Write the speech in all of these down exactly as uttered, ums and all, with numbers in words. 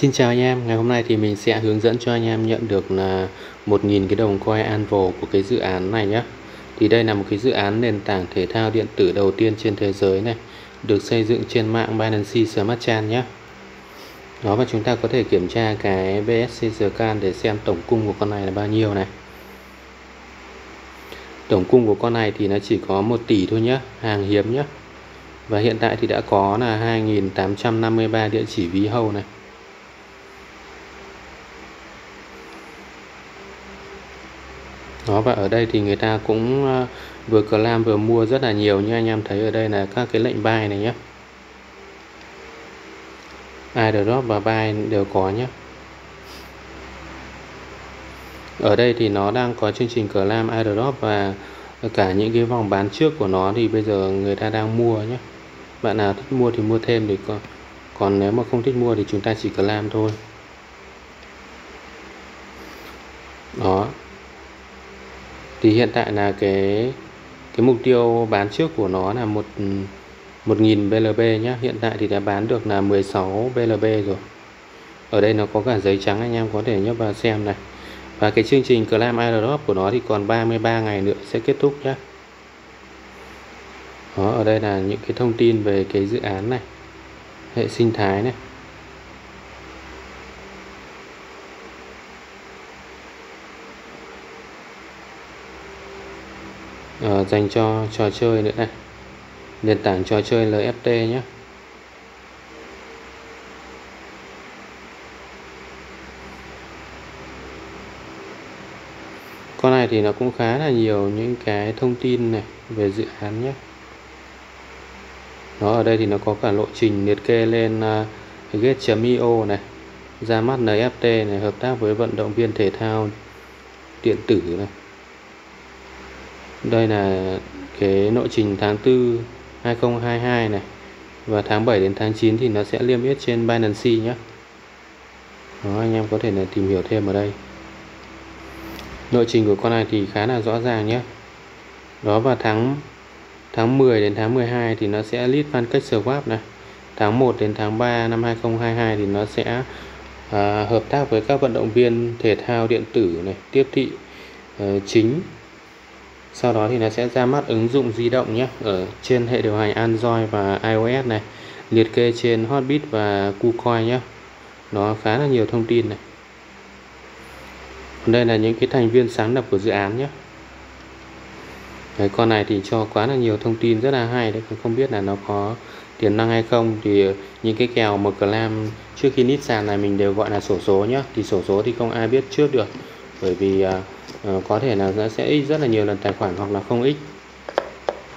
Xin chào anh em, ngày hôm nay thì mình sẽ hướng dẫn cho anh em nhận được là một nghìn cái đồng coin Anvil của cái dự án này nhé. Thì đây là một cái dự án nền tảng thể thao điện tử đầu tiên trên thế giới này, được xây dựng trên mạng Binance Smart Chain nhé. Đó, và chúng ta có thể kiểm tra cái bê ét xê scan để xem tổng cung của con này là bao nhiêu này. Tổng cung của con này thì nó chỉ có một tỷ thôi nhé, hàng hiếm nhé. Và hiện tại thì đã có là hai nghìn tám trăm năm mươi ba địa chỉ ví hầu này. Đó, và ở đây thì người ta cũng vừa claim vừa mua rất là nhiều như anh em thấy ở đây là các cái lệnh buy này nhé. Airdrop và buy đều có nhé. Ở đây thì nó đang có chương trình claim airdrop và cả những cái vòng bán trước của nó thì bây giờ người ta đang mua nhé. Bạn nào thích mua thì mua thêm thì còn, còn nếu mà không thích mua thì chúng ta chỉ claim thôi. Đó. Thì hiện tại là cái cái mục tiêu bán trước của nó là một một nghìn B L B nhé. Hiện tại thì đã bán được là mười sáu B L B rồi. Ở đây nó có cả giấy trắng, anh em có thể nhấp vào xem này. Và cái chương trình claim airdrop của nó thì còn ba mươi ba ngày nữa sẽ kết thúc nhé. Đó, ở đây là những cái thông tin về cái dự án này, hệ sinh thái này. Ờ, dành cho trò chơi nữa này, nền tảng trò chơi L F T nhé. Con này thì nó cũng khá là nhiều những cái thông tin này về dự án nhé. Nó ở đây thì nó có cả lộ trình liệt kê lên uh, gate chấm i o này, ra mắt N F T này, hợp tác với vận động viên thể thao điện tử này. Đây là cái lộ trình tháng tư hai nghìn không trăm hai mươi hai này, và tháng bảy đến tháng chín thì nó sẽ niêm yết trên Binance nhé. Đó, anh em có thể là tìm hiểu thêm ở đây. Lộ trình của con này thì khá là rõ ràng nhé. Đó, và tháng tháng mười đến tháng mười hai thì nó sẽ list pancake swap này. Tháng một đến tháng ba năm hai nghìn không trăm hai mươi hai thì nó sẽ à, hợp tác với các vận động viên thể thao điện tử này, tiếp thị uh, chính. Sau đó thì nó sẽ ra mắt ứng dụng di động nhé, ở trên hệ điều hành Android và iOS này, liệt kê trên Hotbit và KuCoin nhé. Nó khá là nhiều thông tin này. Đây là những cái thành viên sáng lập của dự án nhé. Đấy, con này thì cho quá là nhiều thông tin rất là hay đấy, không biết là nó có tiềm năng hay không. Thì những cái kèo mà claim trước khi list sàn này mình đều gọi là xổ số nhé. Thì xổ số thì không ai biết trước được, bởi vì uh, có thể là nó sẽ ít rất là nhiều lần tài khoản hoặc là không ít.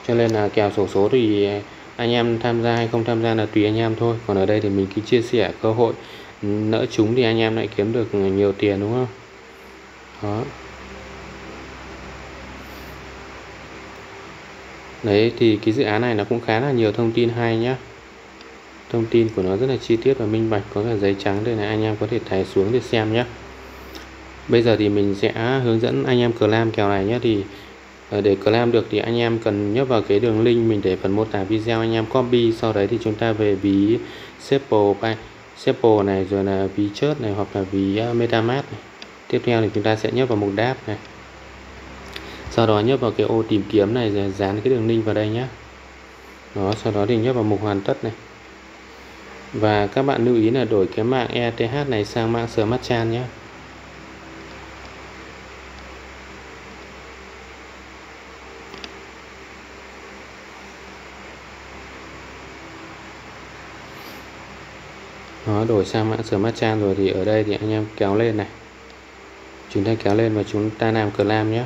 Cho nên là kèo xổ số thì anh em tham gia hay không tham gia là tùy anh em thôi. Còn ở đây thì mình cứ chia sẻ cơ hội, nỡ chúng thì anh em lại kiếm được nhiều tiền, đúng không? Đó. Đấy, thì cái dự án này nó cũng khá là nhiều thông tin hay nhá. Thông tin của nó rất là chi tiết và minh bạch, có cả giấy trắng đây này, anh em có thể thái xuống để xem nhé. Bây giờ thì mình sẽ hướng dẫn anh em claim kèo này nhé. Thì để claim được thì anh em cần nhấp vào cái đường link mình để phần mô tả video, anh em copy. Sau đấy thì chúng ta về ví Sepol, Sepol này, rồi là ví chớt này, hoặc là ví MetaMask này. Tiếp theo thì chúng ta sẽ nhấp vào mục đáp này. Sau đó nhấp vào cái ô tìm kiếm này, rồi dán cái đường link vào đây nhé. Đó, sau đó thì nhấp vào mục hoàn tất này. Và các bạn lưu ý là đổi cái mạng E T H này sang mạng Smart Chain nhé. Đó, đổi sang mạng Smart Chain rồi thì ở đây thì anh em kéo lên này. Chúng ta kéo lên và chúng ta làm claim nhé.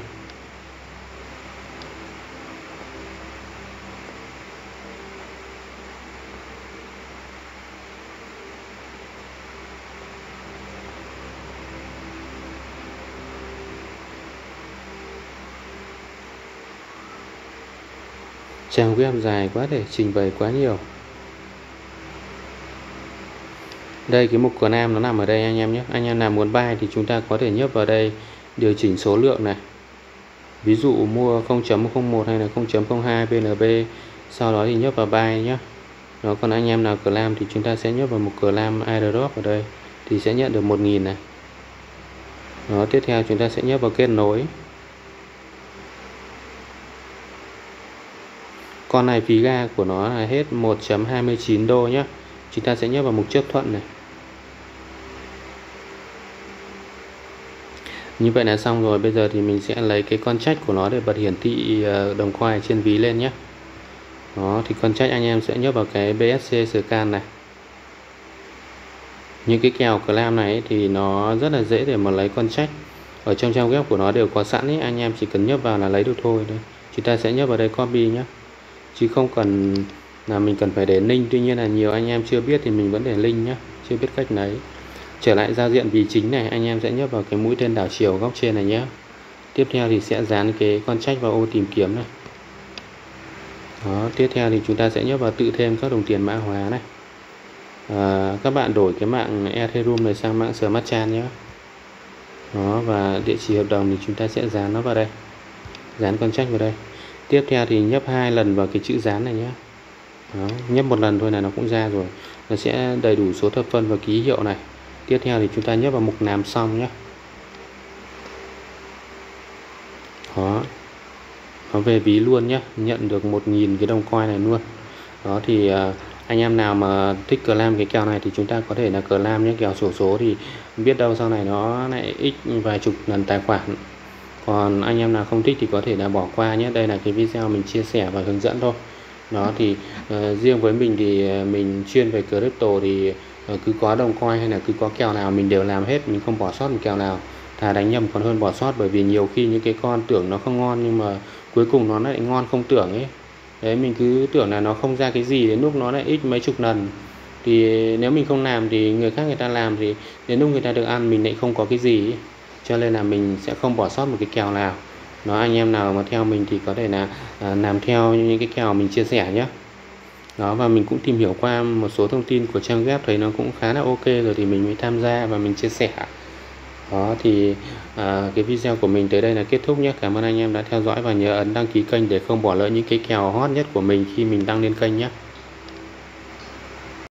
Trang web dài quá để trình bày quá nhiều. Đây, cái mục claim nó nằm ở đây anh em nhé. Anh em nào muốn buy thì chúng ta có thể nhấp vào đây, điều chỉnh số lượng này. Ví dụ mua không chấm không một hay là không chấm không hai B N B. Sau đó thì nhấp vào buy nhé. Đó, còn anh em nào claim thì chúng ta sẽ nhấp vào mục claim airdrop ở đây. thì sẽ nhận được một nghìn này. Đó, tiếp theo chúng ta sẽ nhấp vào kết nối. Con này phí ga của nó là hết một chấm hai mươi chín đô nhé. Chúng ta sẽ nhấp vào mục chấp thuận này. Như vậy là xong rồi. Bây giờ thì mình sẽ lấy cái contract của nó để bật hiển thị đồng coin trên ví lên nhé. Đó, thì contract anh em sẽ nhấp vào cái bê ét xê scan này. Những cái kèo clam này thì nó rất là dễ để mà lấy contract. Ở trong trang web của nó đều có sẵn ấy, anh em chỉ cần nhấp vào là lấy được thôi. Đây, chúng ta sẽ nhấp vào đây copy nhé. Chứ không cần là mình cần phải để link. Tuy nhiên là nhiều anh em chưa biết thì mình vẫn để link nhé. Chưa biết cách lấy. Trở lại giao diện vì chính này, anh em sẽ nhấp vào cái mũi tên đảo chiều góc trên này nhé. Tiếp theo thì sẽ dán cái contract vào ô tìm kiếm này. Đó, tiếp theo thì chúng ta sẽ nhấp vào tự thêm các đồng tiền mã hóa này. À, các bạn đổi cái mạng Ethereum này sang mạng Smart Chain nhé. Đó, và địa chỉ hợp đồng thì chúng ta sẽ dán nó vào đây. Dán contract vào đây. Tiếp theo thì nhấp hai lần vào cái chữ dán này nhé. Đó, nhấp một lần thôi là nó cũng ra rồi. Nó sẽ đầy đủ số thập phân và ký hiệu này. Tiếp theo thì chúng ta nhấp vào mục làm xong nhé. Đó, nó về ví luôn nhé. Nhận được một nghìn cái đồng coin này luôn. Đó, thì anh em nào mà thích cờ lam cái kèo này thì chúng ta có thể là cờ lam nhé. Kèo sổ số thì biết đâu sau này nó lại ít vài chục lần tài khoản. Còn anh em nào không thích thì có thể là bỏ qua nhé. Đây là cái video mình chia sẻ và hướng dẫn thôi. Đó, thì uh, riêng với mình thì uh, mình chuyên về crypto thì uh, cứ có đồng coin hay là cứ có kèo nào mình đều làm hết. Mình không bỏ sót một kèo nào. Thà đánh nhầm còn hơn bỏ sót, bởi vì nhiều khi những cái con tưởng nó không ngon nhưng mà cuối cùng nó lại ngon không tưởng ấy. Đấy, mình cứ tưởng là nó không ra cái gì, đến lúc nó lại ít mấy chục lần. Thì nếu mình không làm thì người khác người ta làm, thì đến lúc người ta được ăn mình lại không có cái gì ấy. Cho nên là mình sẽ không bỏ sót một cái kèo nào. Nó anh em nào mà theo mình thì có thể là à, làm theo những cái kèo mình chia sẻ nhé. Đó, và mình cũng tìm hiểu qua một số thông tin của trang web thấy nó cũng khá là ok rồi thì mình mới tham gia và mình chia sẻ. Đó, thì à, cái video của mình tới đây là kết thúc nhé. Cảm ơn anh em đã theo dõi và nhớ ấn đăng ký kênh để không bỏ lỡ những cái kèo hot nhất của mình khi mình đăng lên kênh nhé.